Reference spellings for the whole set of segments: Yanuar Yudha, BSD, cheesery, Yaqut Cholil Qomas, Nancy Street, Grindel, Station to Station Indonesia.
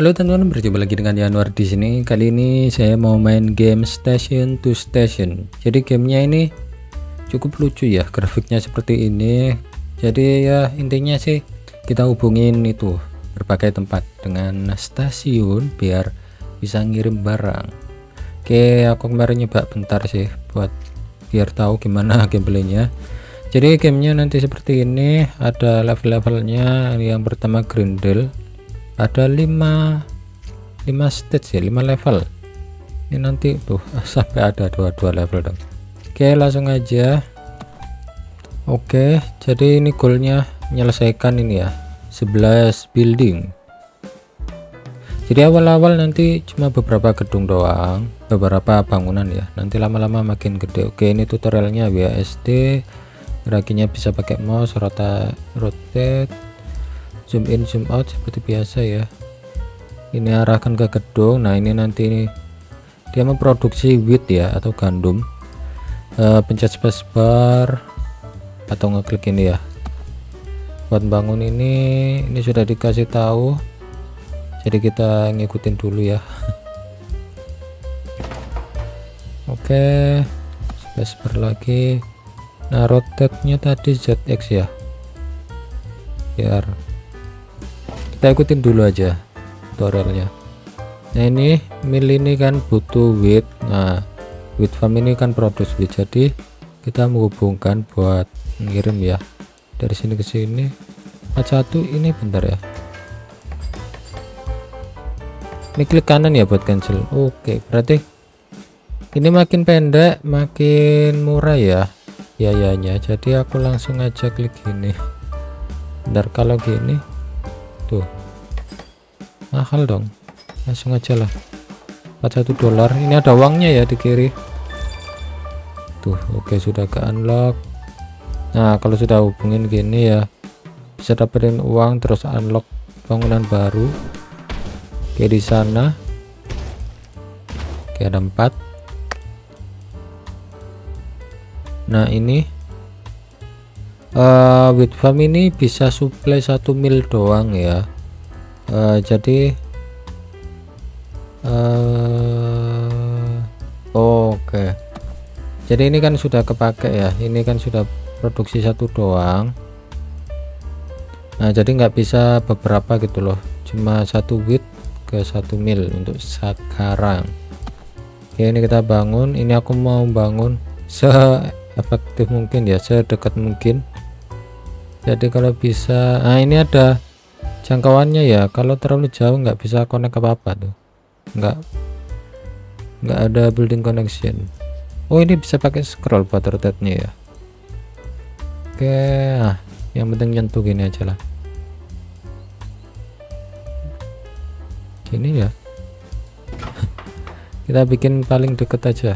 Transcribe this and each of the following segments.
Halo teman-teman, berjumpa lagi dengan Januar di sini. Kali ini saya mau main game Station to Station. Jadi gamenya ini cukup lucu ya, grafiknya seperti ini. Jadi ya intinya sih kita hubungin itu berbagai tempat dengan stasiun biar bisa ngirim barang. Oke, aku kemarin nyoba bentar sih buat biar tahu gimana gameplaynya. Jadi gamenya nanti seperti ini, ada level-levelnya. Yang pertama Grindel, ada 5 stage ya, 5 level ini. Nanti tuh sampai ada 22 level dong. Oke, langsung aja. Oke, jadi ini goalnya menyelesaikan ini ya 11 building. Jadi awal-awal nanti cuma beberapa gedung doang, beberapa bangunan ya, nanti lama-lama makin gede. Oke, ini tutorialnya BSD, gerakinya bisa pakai mouse, rotate, zoom in zoom out seperti biasa ya. Ini arahkan ke gedung. Nah ini nanti dia memproduksi wheat ya atau gandum. Pencet spacebar atau ngeklik ini ya buat bangun ini sudah dikasih tahu, jadi kita ngikutin dulu ya. Oke, spacebar lagi. Nah rotate nya tadi ZX ya, biar kita ikutin dulu aja tutorialnya. Nah ini mill ini kan butuh wheat. Nah wheat farm ini kan produce wheat, jadi kita menghubungkan buat ngirim ya dari sini ke sini. Satu ini bentar ya, ini klik kanan ya buat cancel. Oke, berarti ini makin pendek makin murah ya biayanya. Jadi aku langsung aja klik gini. Bentar, kalau gini tuh mahal dong, langsung aja lah $41. Ini ada uangnya ya di kiri tuh. Oke, sudah ke unlock. Nah kalau sudah hubungin gini ya bisa dapetin uang, terus unlock bangunan baru. Oke, di sana oke ada 4. Nah ini wheat farm ini bisa supply 1 mil doang ya. Jadi oke. Jadi ini kan sudah kepake ya, ini kan sudah produksi 1 doang. Nah jadi nggak bisa beberapa gitu loh, cuma 1 wheat ke 1 mil untuk sekarang. Oke, ini kita bangun. Ini aku mau bangun se-efektif mungkin ya, sedekat mungkin. Jadi kalau bisa, nah ini ada jangkauannya ya, kalau terlalu jauh nggak bisa connect apa-apa tuh, nggak ada building connection. Oh ini bisa pakai scroll buat rotate nya ya. Oke, nah, yang penting nyentuh gini aja lah, gini ya. Kita bikin paling deket aja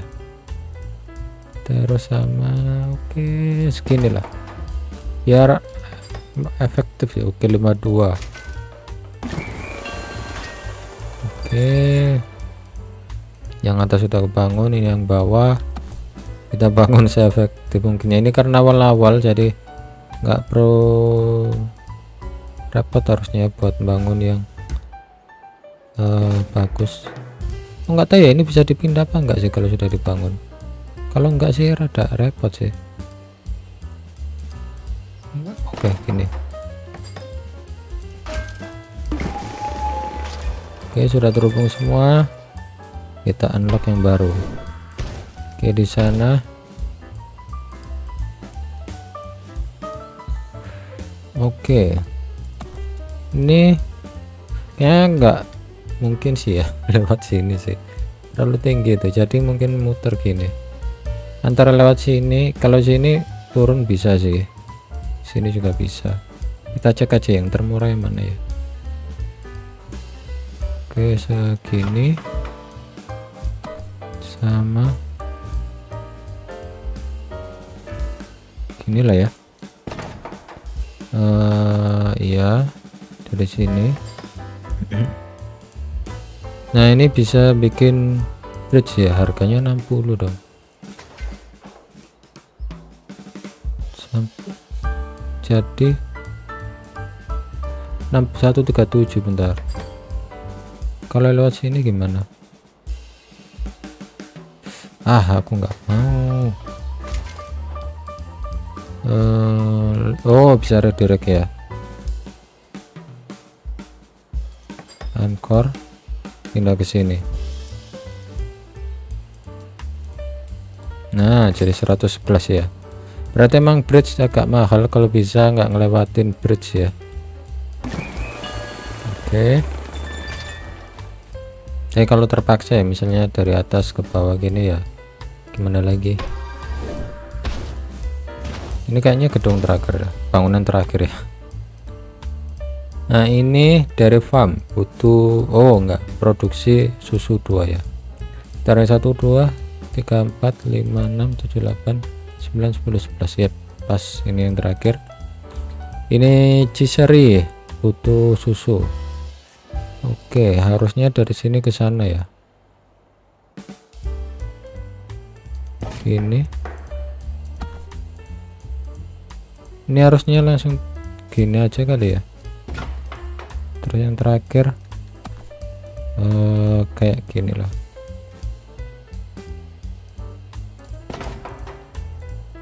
terus sama. Oke, segini lah biar efektif ya. Oke, 52. Oke, yang atas sudah kebangun, ini yang bawah kita bangun seefektif mungkin. Ini karena awal-awal jadi nggak pro repot harusnya buat bangun yang bagus. Oh, nggak tahu ya ini bisa dipindah apa enggak sih kalau sudah dibangun. Kalau enggak sih rada repot sih. Oke, gini. Oke, sudah terhubung semua. Kita unlock yang baru. Oke, di sana. Oke. Ini kayaknya enggak mungkin sih ya lewat sini sih. Terlalu tinggi itu. Jadi mungkin muter gini. Antara lewat sini, kalau sini turun bisa sih. Sini juga bisa, kita cek aja yang termurah yang mana ya. Oke, segini sama gini lah ya. Iya dari sini. Nah ini bisa bikin bridge ya, harganya 60 dong. Jadi 6137 bentar. Kalau lewat sini gimana? Ah, aku nggak mau. Oh, bisa redirect ya. Anchor pindah ke sini. Nah, jadi 111 ya. Berarti emang bridge agak mahal, kalau bisa nggak ngelewatin bridge ya. Oke. Jadi kalau terpaksa ya, misalnya dari atas ke bawah gini ya. Gimana lagi? Ini kayaknya gedung terakhir, bangunan terakhir ya. Nah, ini dairy farm butuh, oh enggak, produksi susu 2 ya. Dari 1 2 3 4 5 6 7 8 9 10 11 ya, pas ini yang terakhir. Ini cheesery butuh susu. Oke, harusnya dari sini ke sana ya. Gini. Ini harusnya langsung gini aja kali ya. Terus yang terakhir kayak gini lah.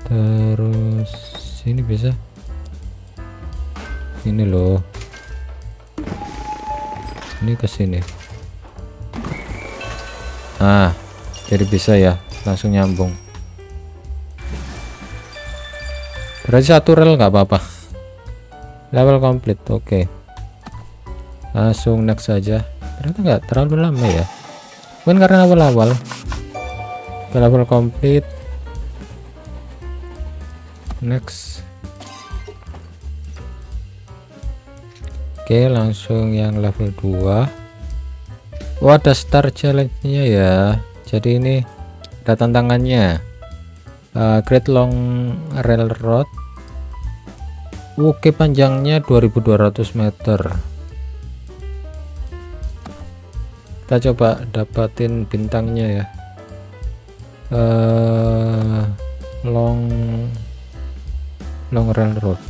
Terus sini bisa ini loh, ini ke sini. Ah, jadi bisa ya, langsung nyambung. Berarti satu rel nggak apa-apa. Level complete. Oke, okay. Langsung next saja. Ternyata nggak terlalu lama ya, bukan karena awal-awal. Level complete, next. Oke, langsung yang level 2. Oh, ada star challenge-nya ya. Jadi ini ada tantangannya. Great long railroad. Oke, panjangnya 2200 meter. Kita coba dapatin bintangnya ya. Long railroad,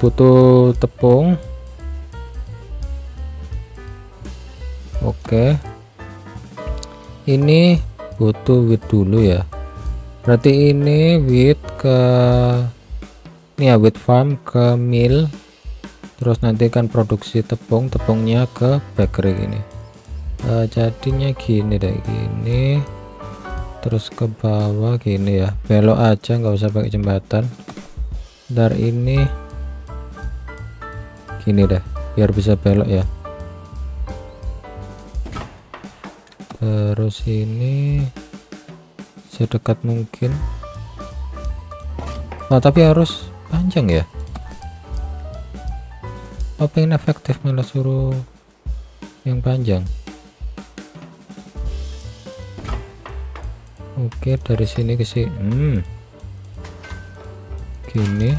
butuh tepung. Oke, ini butuh wheat dulu ya. Berarti ini wheat ke ini ya, wheat farm ke mill, terus nanti kan produksi tepung, tepungnya ke bakery ini. Jadinya gini deh, gini terus ke bawah gini ya, belok aja nggak usah pakai jembatan. Dari ini gini deh biar bisa belok ya. Terus ini sedekat mungkin. Nah, tapi harus panjang ya. Oh, pengen efektif malah suruh yang panjang. Oke, dari sini ke sini. Gini.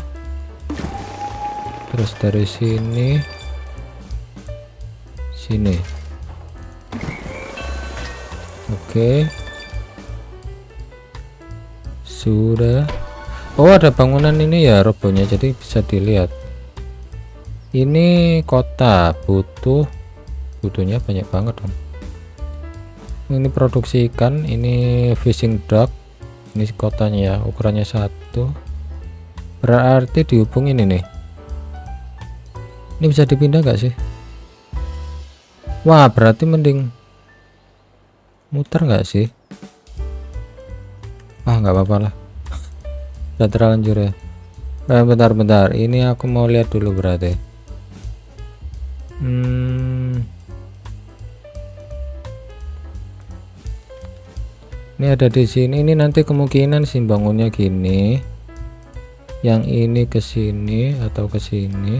Terus dari sini. Sini. Oke. Sudah. Oh, ada bangunan ini ya robonya, jadi bisa dilihat. Ini kota, butuhnya banyak banget dong. Ini produksi ikan, ini fishing dock, ini kotanya ya, ukurannya 1. Berarti dihubungin ini nih. Ini bisa dipindah nggak sih? Wah, berarti mending muter nggak sih? Ah, nggak apa-apa lah. Udah terlanjur ya. Bentar-bentar, ini aku mau lihat dulu berarti. Ini ada di sini. Ini nanti kemungkinan sih bangunnya gini, yang ini ke sini atau ke sini,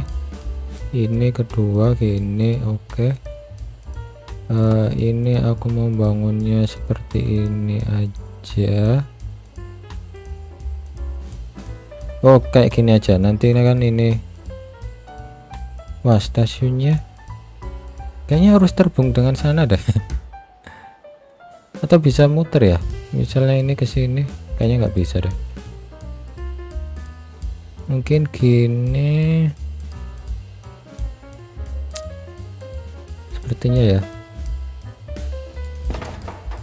ini kedua gini. Oke, ini aku mau bangunnya seperti ini aja. Oh, kayak gini aja nanti kan ini. Wah, stasiunnya kayaknya harus terbang dengan sana deh. Atau bisa muter ya, misalnya ini ke sini, kayaknya nggak bisa deh. Mungkin gini, sepertinya ya.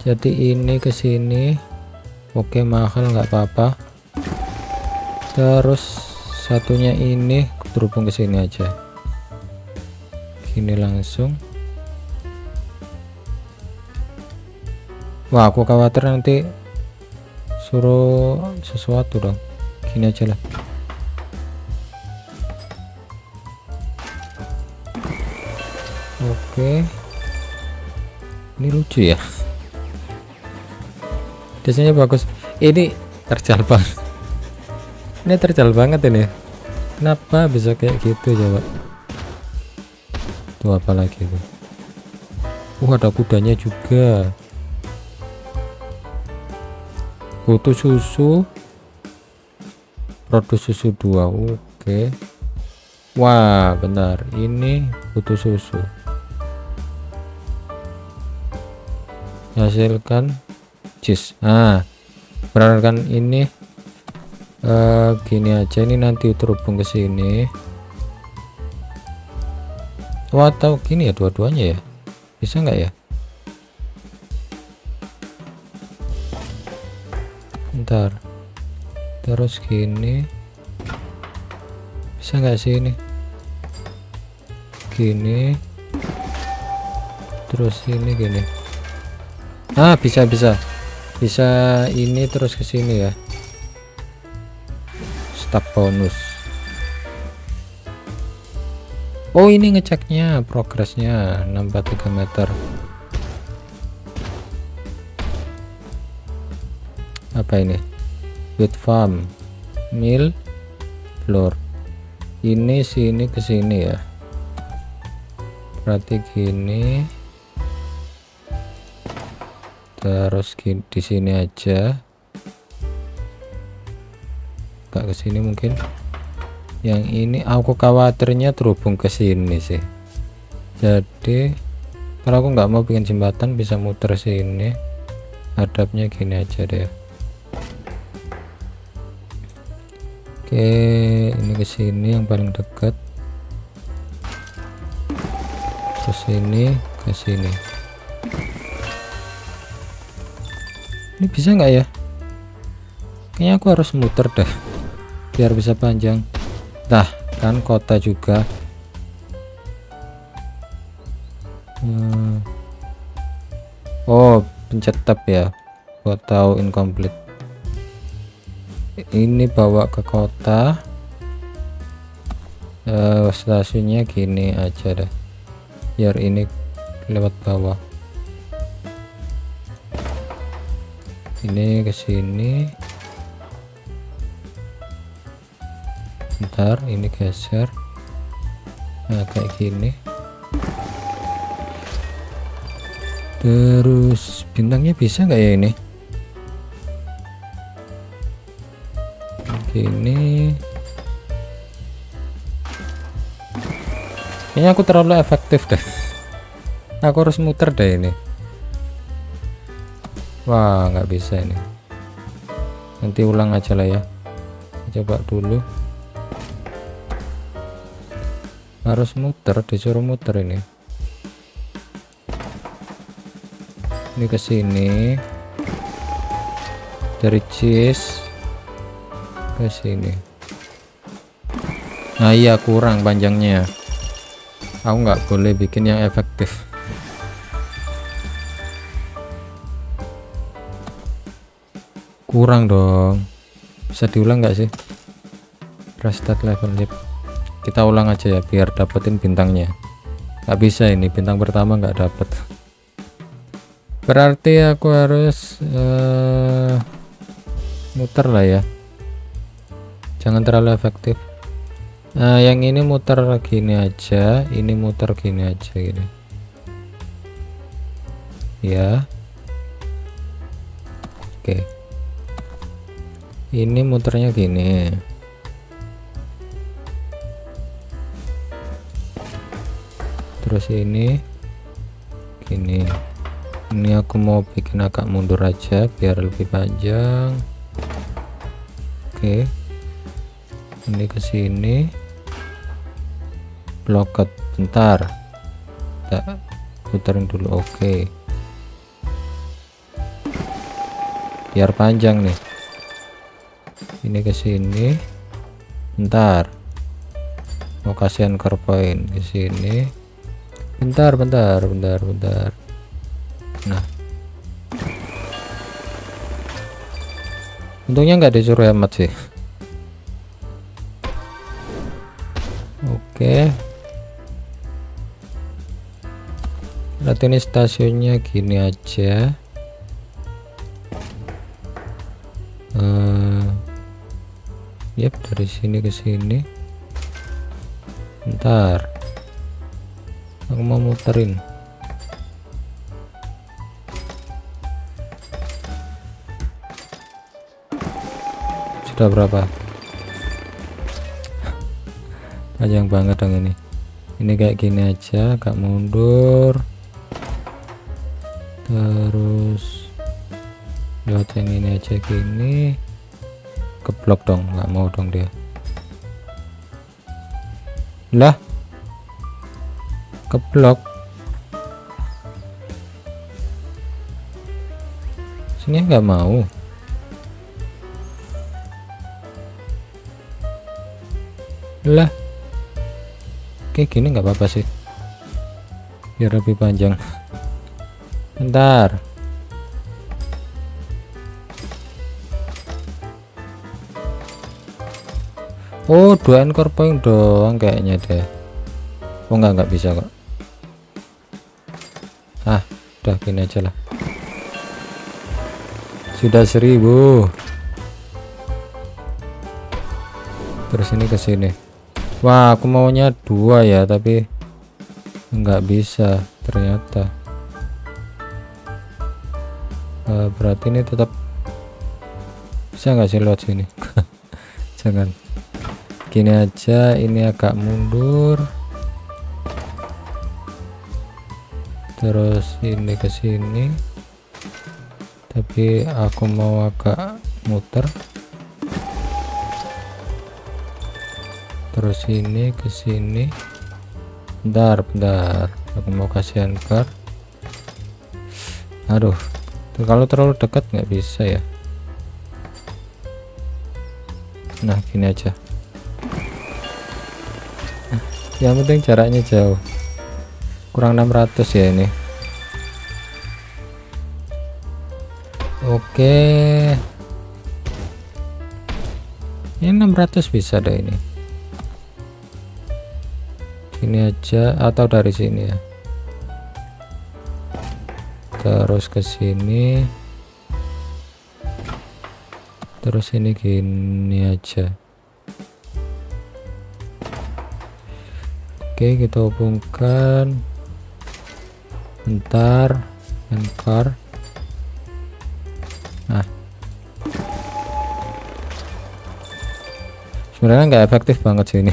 Jadi ini ke sini, oke, mahal nggak apa-apa. Terus satunya ini terhubung ke sini aja, gini langsung. Wah, aku khawatir nanti suruh sesuatu dong. Gini aja lah. Oke, ini lucu ya. Biasanya bagus. Ini terjal banget. Ini terjal banget ini. Kenapa bisa kayak gitu coba? Tuh apa lagi itu? Ada kudanya juga. Butuh susu. Produk susu 2. Oke. Wah, benar. Ini butuh susu. Hasilkan cheese. Nah, berarti ini gini aja, ini nanti terhubung ke sini. Atau gini ya, dua-duanya ya, bisa nggak ya? Ntar terus gini, bisa nggak sih ini? Gini terus ini gini. Ah, bisa ini terus ke sini ya. Staf bonus. Oh, ini ngeceknya progresnya nambah 3 meter. Apa ini? Wheat farm, mill, floor. Ini sini ke sini ya. Berarti gini. Terus di sini aja, nggak ke sini mungkin. Yang ini aku khawatirnya terhubung ke sini sih. Jadi kalau aku nggak mau bikin jembatan, bisa muter sini. Hadapnya gini aja deh. Oke, ini ke sini yang paling dekat. Terus ini ke sini. Ini bisa nggak ya? Kayaknya aku harus muter deh biar bisa panjang. Nah kan kota juga. Oh, pencet tab ya buat tahu incomplete. Ini bawa ke kota. Stasiunnya gini aja deh biar ini lewat bawah. Ini ke sini, ntar ini geser. Nah, kayak gini. Terus bintangnya bisa nggak ya ini? Gini. Kayaknya aku terlalu efektif deh. Aku harus muter deh ini. Wah, nggak bisa ini. Nanti ulang aja lah ya. Coba dulu. Harus muter, disuruh muter ini. Ini ke sini. Dari cheese ke sini. Nah, iya kurang panjangnya. Aku nggak boleh bikin yang efektif. Kurang dong, bisa diulang nggak sih? Restart level lip. Kita ulang aja ya biar dapetin bintangnya. Nggak bisa ini, bintang pertama nggak dapet. Berarti aku harus muter lah ya, jangan terlalu efektif. Nah, yang ini muter gini aja, ini muter gini aja gini ya. Oke. Ini muternya gini. Terus ini gini. Ini aku mau bikin agak mundur aja biar lebih panjang. Oke. Ini ke sini. Blokot bentar. puterin dulu. Oke, biar panjang nih, ini ke sini bentar, mau kasih anchor point ke sini bentar. Nah, untungnya nggak disuruh hemat sih. Oke, berarti ini stasiunnya gini aja. Yep, dari sini ke sini bentar, aku mau muterin. Sudah berapa? Panjang banget dong ini. Ini kayak gini aja, gak mundur. Terus lewat yang ini aja gini. Keblok dong, gak mau dong dia. Lah, keblok. Sini gak mau. Lah. Oke, gini nggak apa-apa sih, biar lebih panjang. Bentar, oh dua anchor point doang kayaknya deh. Oh nggak bisa kok. Ah udah, gini aja lah, sudah 1000. Terus ini ke sini. Wah, aku maunya dua ya, tapi nggak bisa ternyata. Berarti ini tetap bisa nggak sih lewat sini? Jangan, gini aja. Ini agak mundur. Terus ini ke sini, tapi aku mau agak muter. Terus ini ke sini bentar, aku mau kasih anchor. Aduh, kalau terlalu dekat nggak bisa ya. Nah gini aja, yang penting jaraknya jauh. Kurang 600 ya ini. Oke, ini 600 bisa deh ini. Ini aja atau dari sini ya. Terus ke sini. Terus ini gini aja. Oke, kita hubungkan. Bentar, anchor. Nah. Sebenarnya nggak efektif banget sih ini.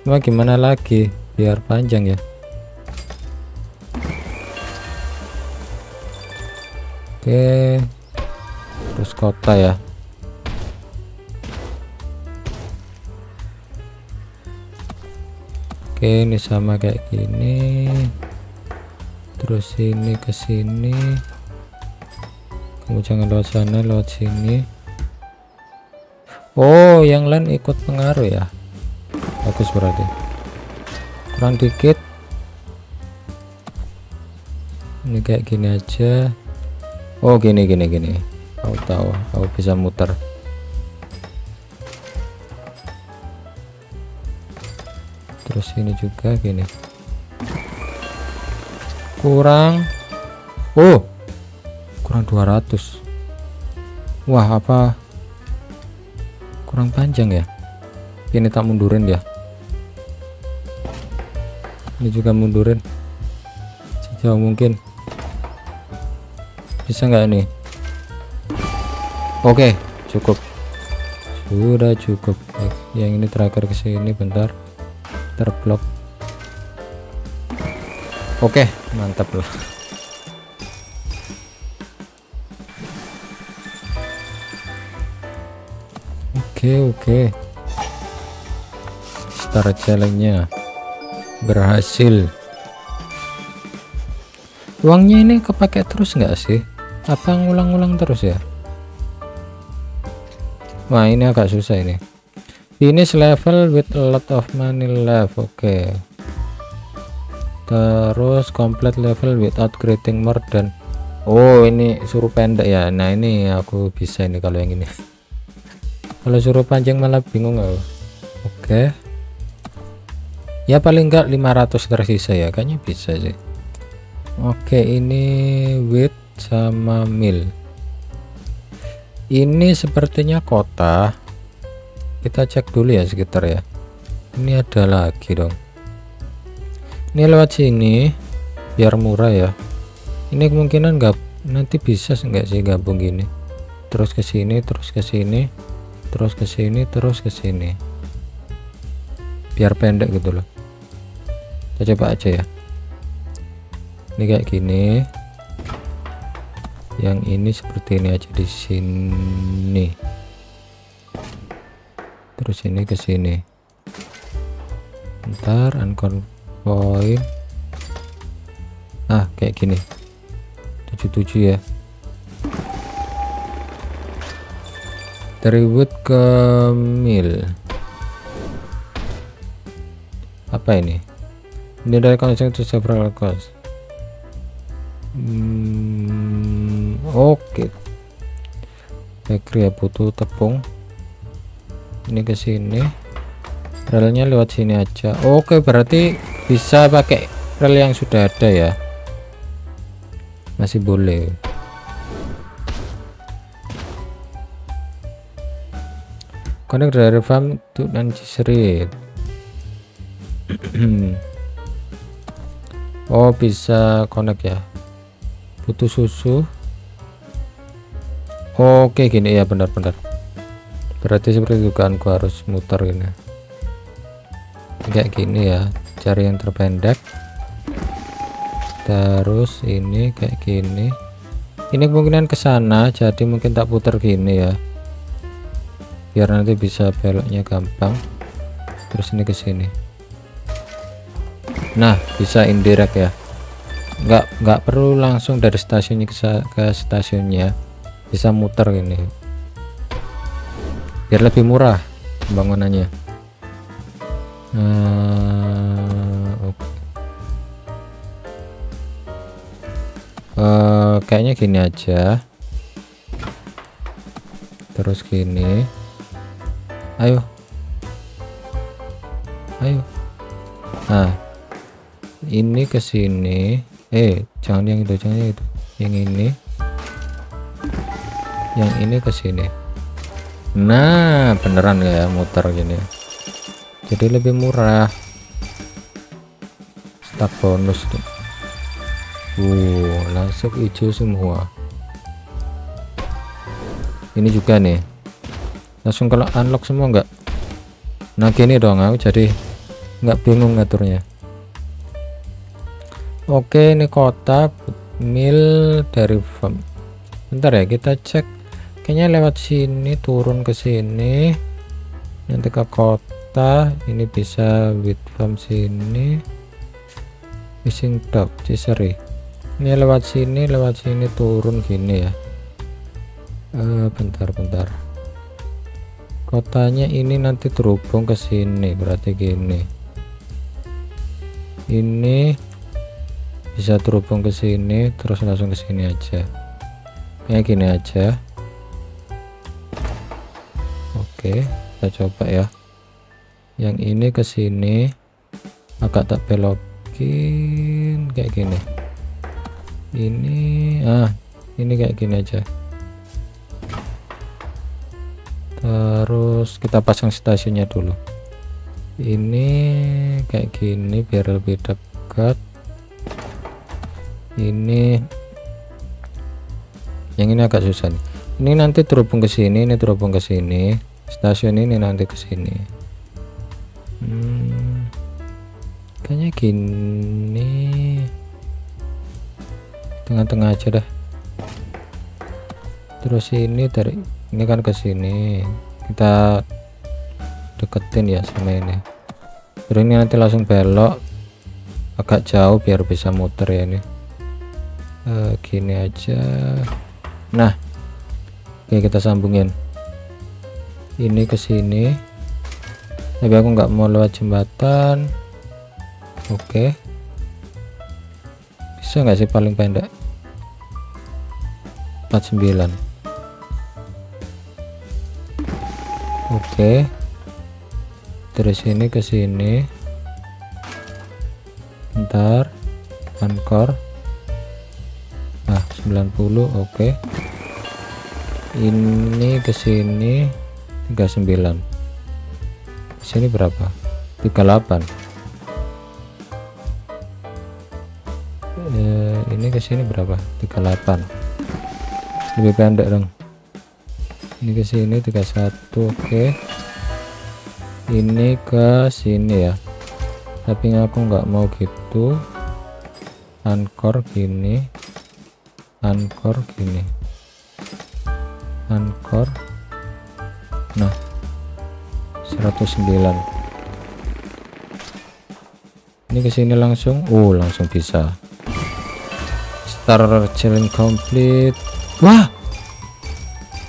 Cuma gimana lagi biar panjang ya. Oke, terus kota ya. Oke, ini sama kayak gini. Terus ini ke sini, kamu jangan lewat sana, lewat sini. Oh yang lain ikut pengaruh ya, bagus. Berarti kurang dikit. Ini kayak gini aja. Oh gini, kau tahu kau bisa muter. Terus ini juga gini, kurang, oh kurang 200. Wah, apa kurang panjang ya? Ini tak mundurin ya, ini juga mundurin sejauh mungkin. Bisa nggak nih? Oke, cukup, sudah cukup. Yang ini terakhir ke sini bentar, terblok. Oke, mantap loh. Oke, star challenge-nya berhasil. Uangnya ini kepake terus nggak sih? Apa ngulang-ngulang terus ya? Wah, ini agak susah ini. Finish level with a lot of money left. Oke. Terus complete level without creating more than. Oh, ini suruh pendek ya. Nah, ini aku bisa ini kalau yang ini. Kalau suruh panjang malah bingung aku. Oke. Ya paling enggak 500 tersisa ya. Kayaknya bisa sih. Oke, ini with sama mil. Ini sepertinya kota, kita cek dulu ya sekitar ya. Ini ada lagi dong, ini lewat sini biar murah ya. Ini kemungkinan nggak, nanti bisa nggak sih gabung gini, terus ke sini, terus ke sini, terus ke sini, terus ke sini, biar pendek gitu loh. Kita coba aja ya, ini kayak gini. Yang ini seperti ini aja di sini, terus ini ke sini. Ntar ancon point, ah kayak gini 77 ya, dari wood ke mil. Apa ini dari konsen to several cost. Oke, bakery ya, butuh tepung. Ini ke sini, relnya lewat sini aja. Oke, berarti bisa pakai rel yang sudah ada ya, masih boleh. Connect dari farm to Nancy Street. Oh, bisa connect ya. Butuh susu. Oke, gini ya, benar-benar. Berarti seperti dugaanku, harus muter gini. Kayak gini ya, cari yang terpendek. Terus ini kayak gini. Ini kemungkinan ke sana, jadi mungkin tak putar gini ya. Biar nanti bisa beloknya gampang. Terus ini ke sini. Nah, bisa indirect ya. Nggak perlu langsung dari stasiunnya ke stasiunnya. Bisa muter ini biar lebih murah bangunannya. Okay. Kayaknya gini aja, terus gini. Ayo Nah, ini ke sini. Jangan yang itu, jangan yang itu, yang ini. Yang ini ke sini. Nah, beneran ya muter gini. Jadi lebih murah. Start bonus tuh. Langsung hijau semua. Ini juga nih. Langsung kalau unlock semua enggak? Nah, gini dong aku jadi enggak bingung ngaturnya. Oke, ini kota mil dari farm. Bentar ya, kita cek. Kayaknya lewat sini, turun ke sini, nanti ke kota. Ini bisa with farm sini, fishing dock Ciseri. Ini lewat sini turun gini ya. Bentar. Kotanya ini nanti terhubung ke sini, berarti gini. Ini bisa terhubung ke sini, terus langsung ke sini aja. Kayak gini aja. Oke, kita coba ya. Yang ini ke sini agak tak belokin kayak gini. Ini ini kayak gini aja. Terus kita pasang stasiunnya dulu. Ini kayak gini biar lebih dekat. Ini yang ini agak susah nih. Ini nanti terhubung ke sini, ini terhubung ke sini. Stasiun ini nanti ke sini. Kayaknya gini, tengah-tengah aja dah. Terus ini dari ini kan ke sini, kita deketin ya sama ini. Terus ini nanti langsung belok agak jauh biar bisa muter ya ini. gini aja. Nah, oke, kita sambungin ini ke sini, tapi aku nggak mau lewat jembatan. Oke, bisa nggak sih paling pendek 49. Oke, terus ini ke sini, ntar ankor. Nah, 90. Oke, ini ke sini 39. Di sini berapa? 38. Ini ke sini berapa? 38. Lebih pendek dong. Ini ke sini 31. Oke. Ini ke sini ya. Tapi aku nggak mau gitu. Ankor gini. Ankor gini. Ankor. Nah, 109. Ini kesini langsung, langsung bisa. Star challenge complete.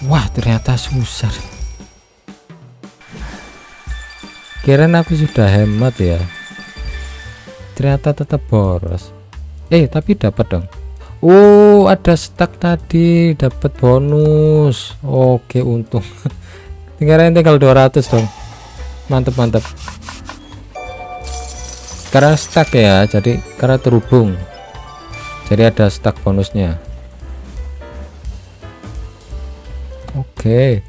Wah, ternyata susah. Kirain aku sudah hemat ya, ternyata tetap boros. Tapi dapat dong. Ada stack tadi, dapat bonus. Oke, untung. Tinggal 200 dong. Mantep. Karena stack ya, jadi karena terhubung, jadi ada stack bonusnya. Oke,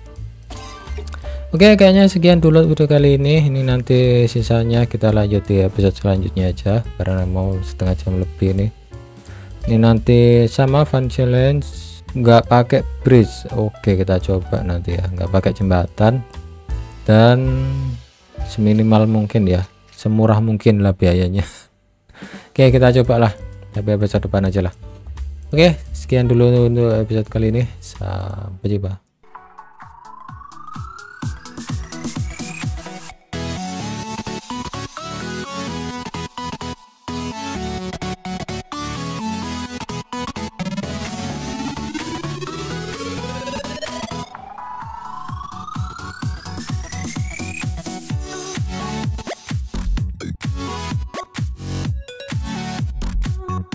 kayaknya sekian dulu video kali ini. Ini nanti sisanya kita lanjut di episode selanjutnya aja, karena mau setengah jam lebih nih. Ini nanti sama fun challenge, nggak pakai bridge. Oke, kita coba nanti ya, nggak pakai jembatan, dan seminimal mungkin ya, semurah mungkin lah biayanya. Oke, kita cobalah sampai episode depan aja lah. Oke, sekian dulu untuk episode kali ini, sampai jumpa.